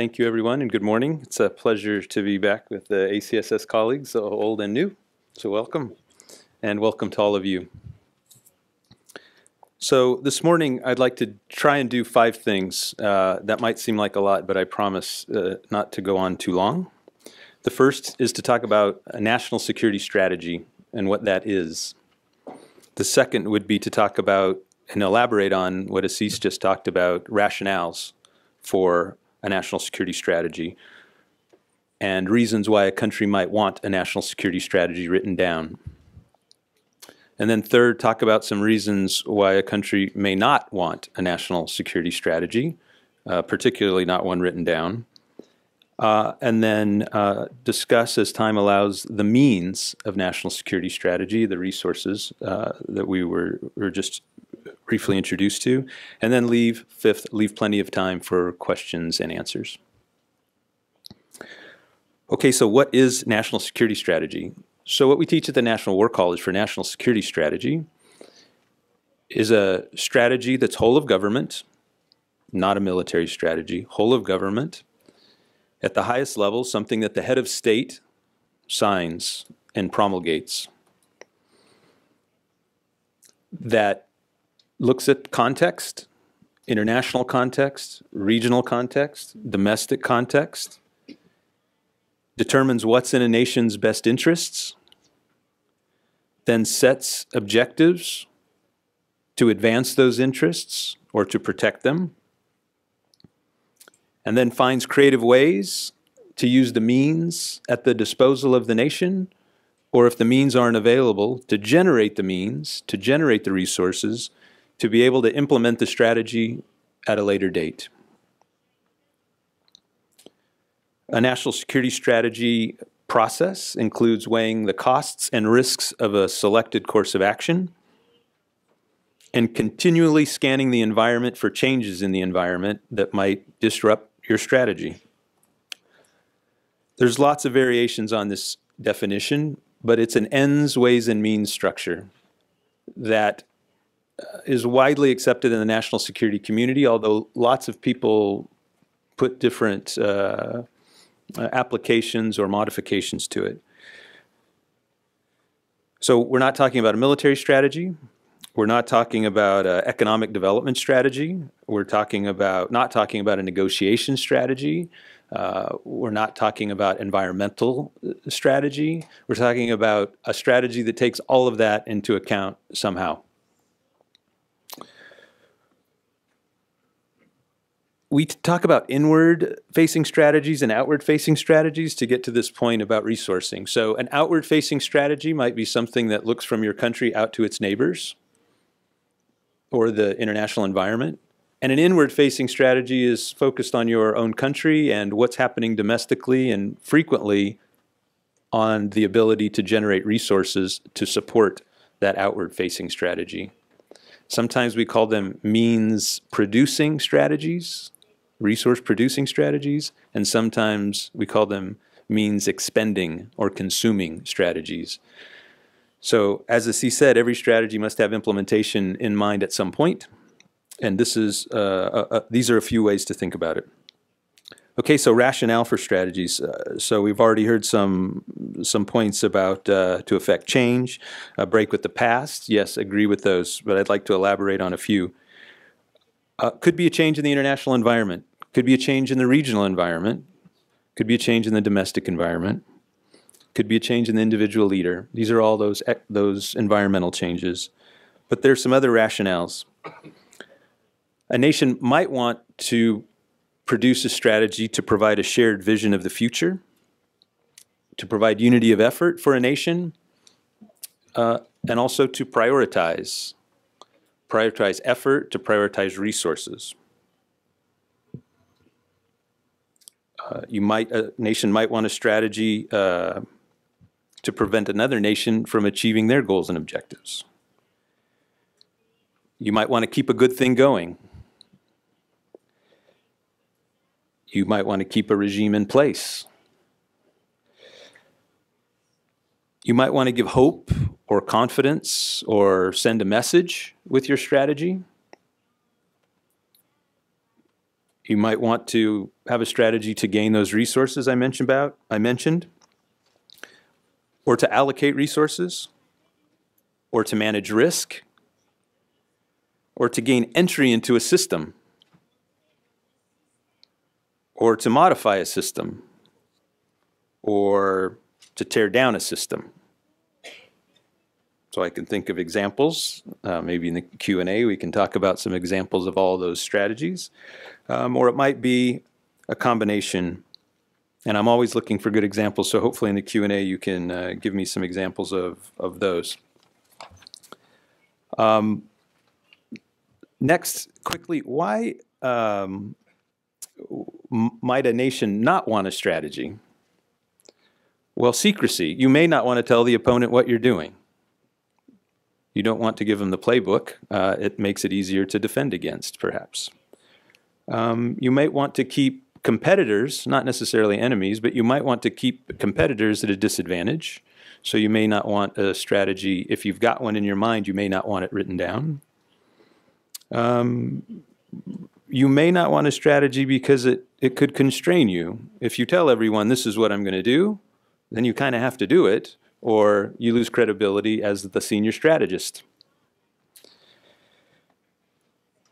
Thank you, everyone, and good morning. It's a pleasure to be back with the ACSS colleagues, old and new. So welcome, and welcome to all of you. So this morning, I'd like to try and do 5 things. That might seem like a lot, but I promise not to go on too long. The first is to talk about a national security strategy and what that is. The second would be to talk about and elaborate on what Assis just talked about, rationales for a national security strategy and reasons why a country might want a national security strategy written down. And then third, talk about some reasons why a country may not want a national security strategy, particularly not one written down. And then discuss, as time allows, the means of national security strategy, the resources that we were just briefly introduced to. And then fifth, leave plenty of time for questions and answers. Okay, so what is national security strategy? So what we teach at the National War College for National Security Strategy is a strategy that's whole of government, not a military strategy, whole of government, at the highest level, something that the head of state signs and promulgates, that looks at context, international context, regional context, domestic context, determines what's in a nation's best interests, then sets objectives to advance those interests or to protect them, and then finds creative ways to use the means at the disposal of the nation, or if the means aren't available, to generate the means, to generate the resources, to be able to implement the strategy at a later date. A national security strategy process includes weighing the costs and risks of a selected course of action and continually scanning the environment for changes in the environment that might disrupt your strategy. There's lots of variations on this definition, but it's an ends, ways, and means structure that is widely accepted in the national security community, although lots of people put different applications or modifications to it. So we're not talking about a military strategy. We're not talking about economic development strategy. We're talking about not talking about a negotiation strategy. We're not talking about environmental strategy. We're talking about a strategy that takes all of that into account somehow. We talk about inward-facing strategies and outward-facing strategies to get to this point about resourcing. So an outward-facing strategy might be something that looks from your country out to its neighbors or the international environment. And an inward-facing strategy is focused on your own country and what's happening domestically and frequently on the ability to generate resources to support that outward-facing strategy. Sometimes we call them means-producing strategies, resource-producing strategies, and sometimes we call them means-expending or consuming strategies. So as Assis said, every strategy must have implementation in mind at some point, and this is, these are a few ways to think about it. Okay, so rationale for strategies. So we've already heard some points about to affect change, break with the past. Yes, agree with those, but I'd like to elaborate on a few. Could be a change in the international environment. Could be a change in the regional environment. Could be a change in the domestic environment. Could be a change in the individual leader. These are all those environmental changes. But there's some other rationales. A nation might want to produce a strategy to provide a shared vision of the future, to provide unity of effort for a nation, and also to prioritize effort, to prioritize resources. A nation might want a strategy to prevent another nation from achieving their goals and objectives. You might want to keep a good thing going. You might want to keep a regime in place. You might want to give hope or confidence or send a message with your strategy. You might want to have a strategy to gain those resources I mentioned, or to allocate resources, or to manage risk, or to gain entry into a system, or to modify a system, or to tear down a system. So I can think of examples. Maybe in the Q&A we can talk about some examples of all those strategies. Or it might be a combination. And I'm always looking for good examples, so hopefully in the Q&A you can give me some examples of those. Next, quickly, why might a nation not want a strategy? Well, secrecy. You may not want to tell the opponent what you're doing. You don't want to give them the playbook. It makes it easier to defend against, perhaps. You might want to keep competitors, not necessarily enemies, but you might want to keep competitors at a disadvantage. So you may not want a strategy. If you've got one in your mind, you may not want it written down. You may not want a strategy because it could constrain you. If you tell everyone, this is what I'm going to do, then you kind of have to do it, or you lose credibility as the senior strategist.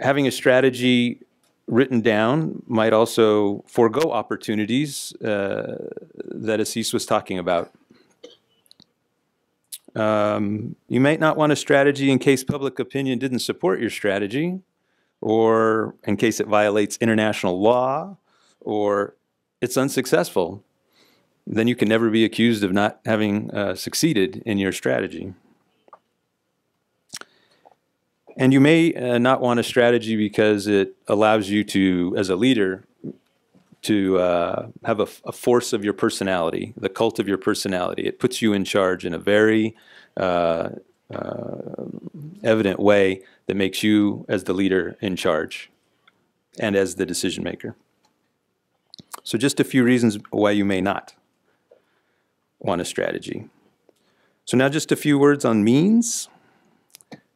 Having a strategy written down might also forego opportunities that Assis was talking about. You might not want a strategy in case public opinion didn't support your strategy, or in case it violates international law, or it's unsuccessful. Then you can never be accused of not having succeeded in your strategy. And you may not want a strategy because it allows you to, as a leader, to have a force of your personality, the cult of your personality. It puts you in charge in a very evident way that makes you, as the leader, in charge and as the decision maker. So just a few reasons why you may not want a strategy. So now just a few words on means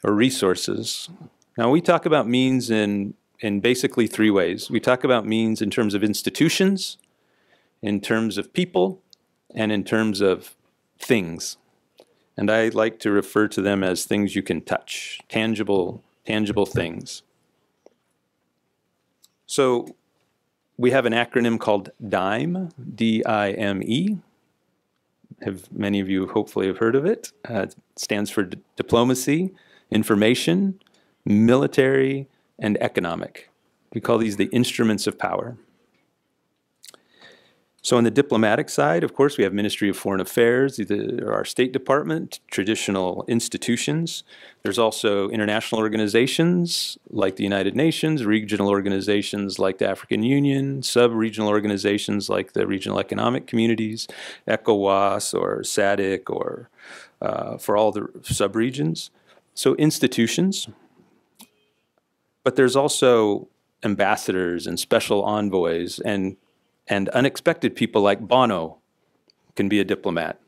or resources. Now we talk about means in basically three ways. We talk about means in terms of institutions, in terms of people, and in terms of things. And I like to refer to them as things you can touch, tangible things. So we have an acronym called DIME, D-I-M-E. Many of you hopefully have heard of it. It stands for diplomacy, information, military, and economic. We call these the instruments of power. So on the diplomatic side, of course, we have Ministry of Foreign Affairs, or our State Department, traditional institutions. There's also international organizations like the United Nations, regional organizations like the African Union, sub-regional organizations like the Regional Economic Communities, ECOWAS or SADC, or for all the sub-regions. So institutions. But there's also ambassadors and special envoys, and unexpected people like Bono can be a diplomat.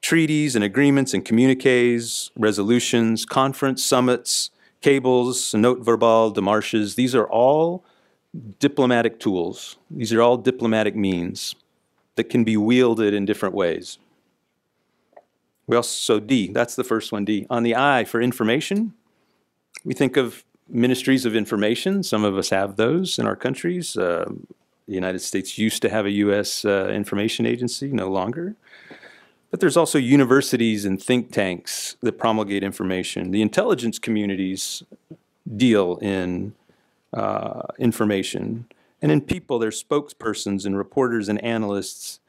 Treaties and agreements and communiques, resolutions, conference, summits, cables, note verbal, démarches, these are all diplomatic tools. These are all diplomatic means that can be wielded in different ways. We also, so D, that's the first one, D. On the I for information, we think of Ministries of Information. Some of us have those in our countries. The United States used to have a U.S. information agency, no longer. But there's also universities and think tanks that promulgate information. The intelligence communities deal in information. And in people, there's spokespersons and reporters and analysts.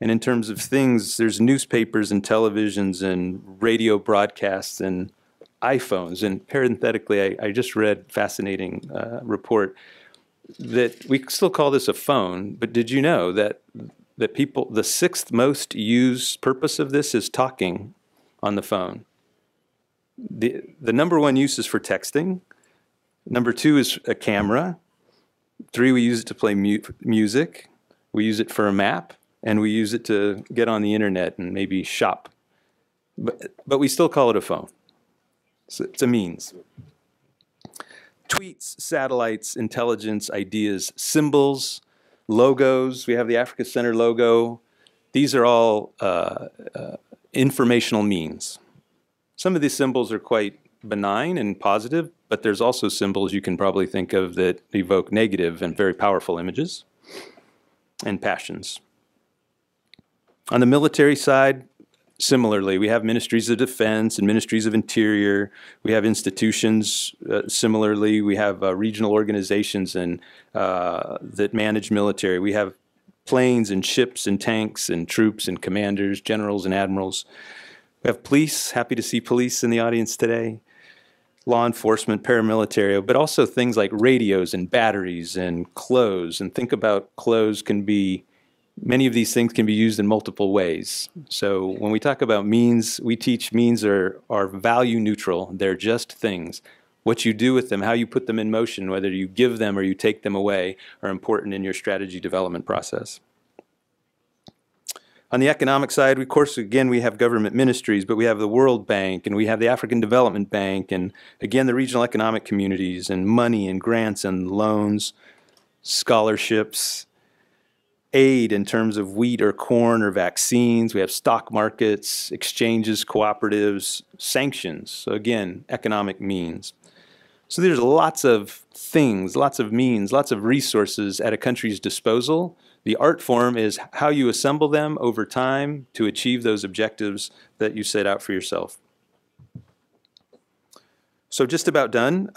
And in terms of things, there's newspapers and televisions and radio broadcasts and iPhones. And parenthetically, I just read a fascinating report that we still call this a phone, but did you know that people, the sixth most used purpose of this is talking on the phone. The number one use is for texting. Number two is a camera. Three, we use it to play music. We use it for a map, and we use it to get on the internet and maybe shop. But we still call it a phone. So it's a means. tweets, satellites, intelligence, ideas, symbols, logos. We have the Africa Center logo. These are all informational means. Some of these symbols are quite benign and positive, but there's also symbols you can probably think of that evoke negative and very powerful images and passions. On the military side, similarly, we have ministries of defense and ministries of interior. We have institutions. Similarly, we have regional organizations and that manage military. We have planes and ships and tanks and troops and commanders, generals and admirals. We have police. Happy to see police in the audience today. Law enforcement, paramilitary, but also things like radios and batteries and clothes. And think about clothes can be, many of these things can be used in multiple ways. So when we talk about means, we teach means are value neutral. They're just things. What you do with them, how you put them in motion, whether you give them or you take them away, are important in your strategy development process. On the economic side, of course, again, we have government ministries, but we have the World Bank, and we have the African Development Bank, and again, the regional economic communities, and money, and grants, and loans, scholarships, aid in terms of wheat or corn or vaccines. We have stock markets, exchanges, cooperatives, sanctions. So again, economic means. So there's lots of things, lots of means, lots of resources at a country's disposal. The art form is how you assemble them over time to achieve those objectives that you set out for yourself. So just about done.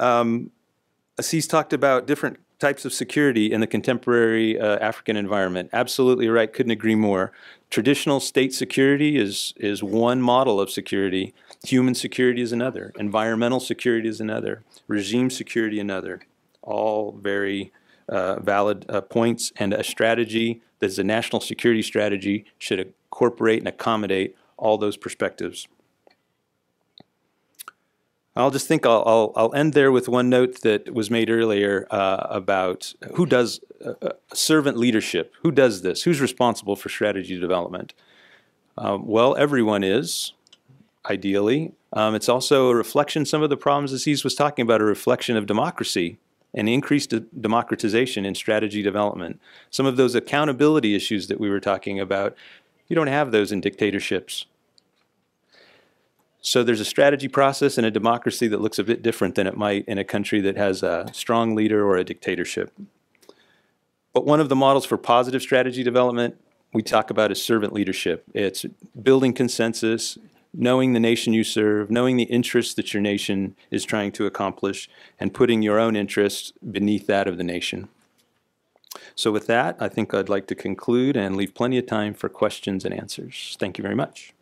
Assis talked about different types of security in the contemporary African environment. Absolutely right, couldn't agree more. Traditional state security is one model of security. Human security is another. Environmental security is another. Regime security another. All very valid points, and a strategy that is a national security strategy should incorporate and accommodate all those perspectives. I'll just think I'll end there with one note that was made earlier about who does servant leadership. Who does this? Who's responsible for strategy development? Well, everyone is, ideally. It's also a reflection, some of the problems Assis was talking about, a reflection of democracy and increased democratization in strategy development. Some of those accountability issues that we were talking about, you don't have those in dictatorships. So there's a strategy process in a democracy that looks a bit different than it might in a country that has a strong leader or a dictatorship. But one of the models for positive strategy development we talk about is servant leadership. It's building consensus, knowing the nation you serve, knowing the interests that your nation is trying to accomplish, and putting your own interests beneath that of the nation. So with that, I think I'd like to conclude and leave plenty of time for questions and answers. Thank you very much.